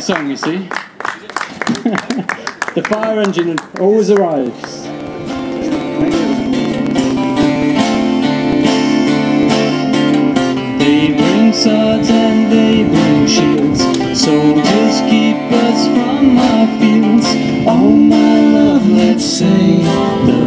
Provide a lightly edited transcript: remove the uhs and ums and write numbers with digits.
Song, you see. The fire engine always arrives. They bring swords and they bring shields. Soldiers keep us from our fields. Oh my love, let's say the